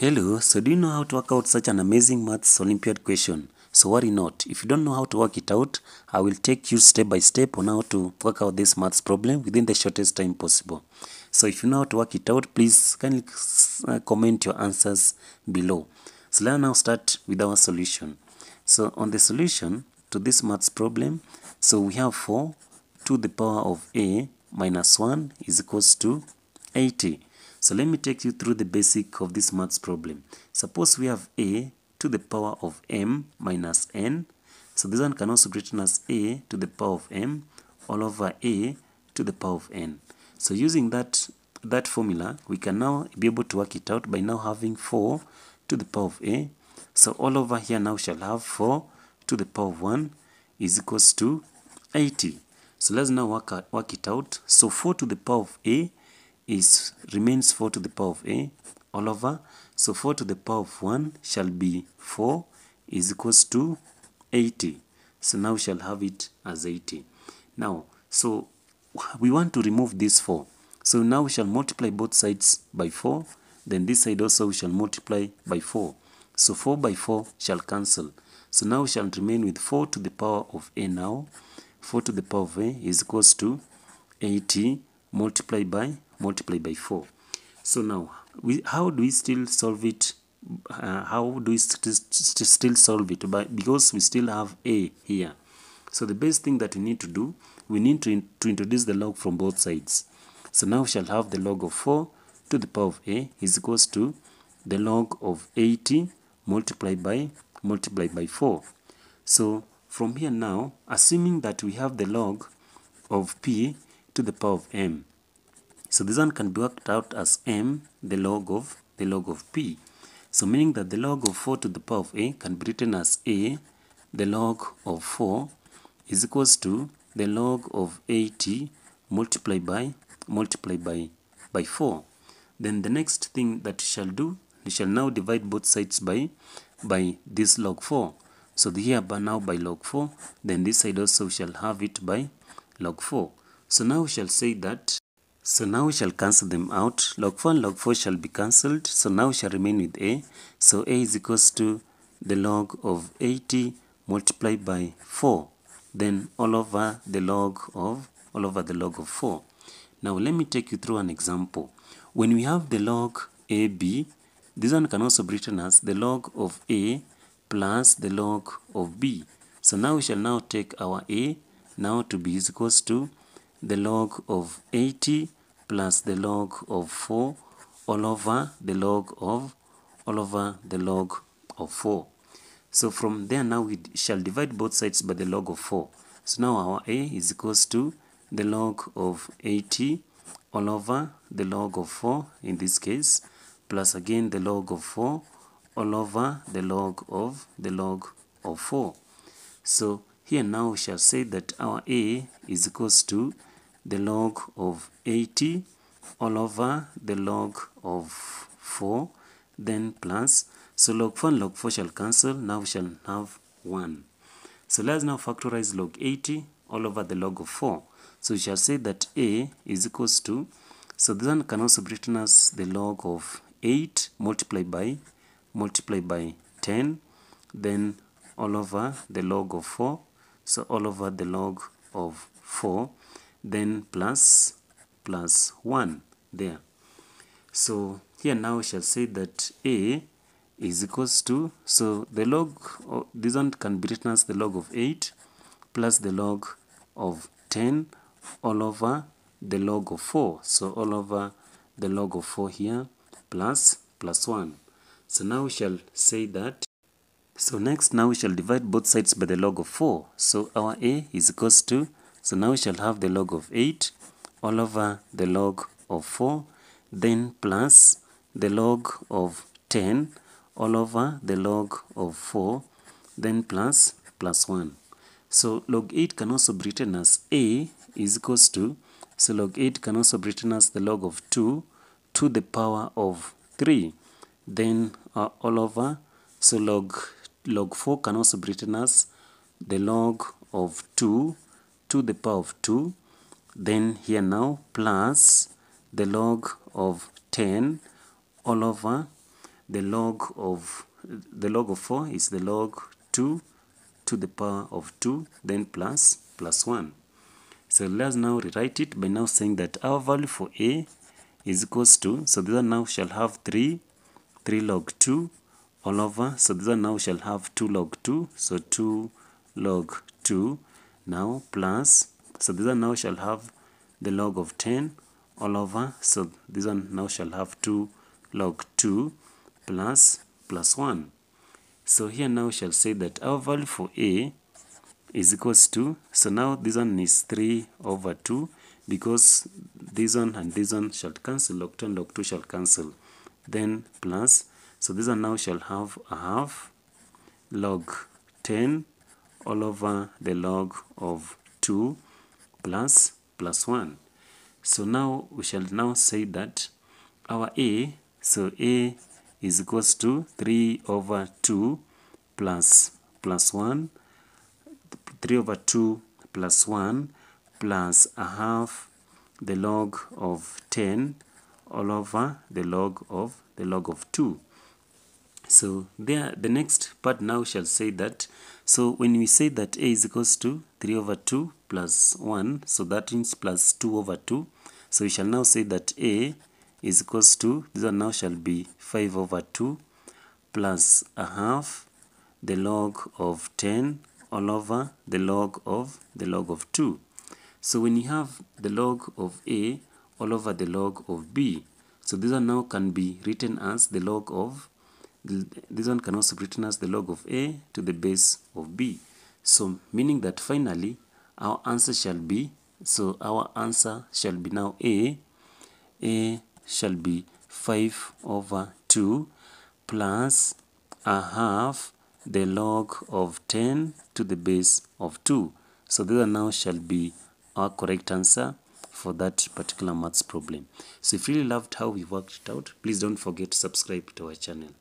Hello, so do you know how to work out such an amazing Maths Olympiad question? So worry not, if you don't know how to work it out, I will take you step by step on how to work out this Maths problem within the shortest time possible. So if you know how to work it out, please kindly comment your answers below. So let's now start with our solution. So on the solution to this Maths problem, so we have 4 to the power of a minus 1 is equals to 80. So let me take you through the basic of this maths problem. Suppose we have a to the power of m minus n. So this one can also be written as a to the power of m all over a to the power of n. So using that formula, we can now be able to work it out by now having 4 to the power of a. So all over here now shall have 4 to the power of 1 is equals to 80. So let's now work it out. So 4 to the power of a remains 4 to the power of a all over. So 4 to the power of 1 shall be 4 is equals to 80. So now we shall have it as 80. Now, so we want to remove this 4. So now we shall multiply both sides by 4. Then this side also we shall multiply by 4. So 4 by 4 shall cancel. So now we shall remain with 4 to the power of a now. 4 to the power of a is equals to 80 multiplied by 4. So now how do we still solve it? Because we still have a here. So the best thing that we need to do, we need to introduce the log from both sides. So now we shall have the log of 4 to the power of a is equals to the log of 80 multiplied by 4. So from here now, assuming that we have the log of p to the power of m. So this one can be worked out as m the log of p. So meaning that the log of 4 to the power of a can be written as a the log of 4 is equals to the log of 80 multiplied by 4. Then the next thing that we shall do, we shall now divide both sides by this log 4. So here now by log 4, then this side also we shall have it by log 4. So now we shall say that. So now we shall cancel them out. Log 4 and log 4 shall be cancelled. So now we shall remain with a. So a is equals to the log of 80 multiplied by 4. Then all over the log of 4. Now let me take you through an example. When we have the log ab, this one can also be written as the log of a plus the log of b. So now we shall now take our a now to be is equals to the log of 80 plus the log of 4 all over the log of 4. So from there now we shall divide both sides by the log of 4. So now our a is equals to the log of 80 all over the log of 4 in this case, plus again the log of 4 all over the log of 4. So here now we shall say that our a is equals to the log of 80 all over the log of 4, then plus, so log 4 and log 4 shall cancel, now we shall have 1. So let's now factorize log 80 all over the log of 4. So we shall say that a is equals to, so this one can also be written as the log of 8 multiplied by 10, then all over the log of 4, so all over the log of 4, then plus 1 there. So here now we shall say that a is equals to, so the log, this one can be written as the log of 8 plus the log of 10 all over the log of 4, so all over the log of 4 here, plus 1. So now we shall say that, so next now we shall divide both sides by the log of 4. So our a is equals to, so now we shall have the log of 8 all over the log of 4, then plus the log of 10 all over the log of 4, then plus 1. So log 8 can also be written as a is equals to, so log 8 can also be written as the log of 2 to the power of 3, then all over, so log 4 can also be written as the log of 2 to the power of 2, then here now plus the log of 10 all over The log of 4 is the log 2 to the power of 2, then plus 1. So let's now rewrite it by now saying that our value for a is equals to, so these are now shall have 3 log 2 all over, so these are now shall have 2 log 2, so 2 log 2 now plus, so these are now shall have the log of 10 all over, so these are now shall have 2 log 2 plus 1. So here now shall say that our value for a is equals to, so now this one is 3 over 2 because this one and this one shall cancel, log 2 and log 2 shall cancel, then plus, so this one now shall have a half log 10 all over the log of 2 plus 1. So now we shall now say that our a, so a is equals to 3 over 2 plus 1, 3 over 2 plus 1 plus a half the log of 10 all over the log of 2. So there the next part now shall say that, so when we say that a is equals to 3 over 2 plus 1, so that means plus 2 over 2, so we shall now say that a is equals to, these are now shall be 5 over 2 plus a half the log of 10 all over the log of 2. So when you have the log of a all over the log of b, so these are now can be written as the log of, this one can also be written as the log of a to the base of b. So meaning that finally our answer shall be, so our answer shall be now a shall be 5 over 2 plus a half the log of 10 to the base of 2. So these are now shall be our correct answer for that particular maths problem. So if you really loved how we worked it out, please don't forget to subscribe to our channel.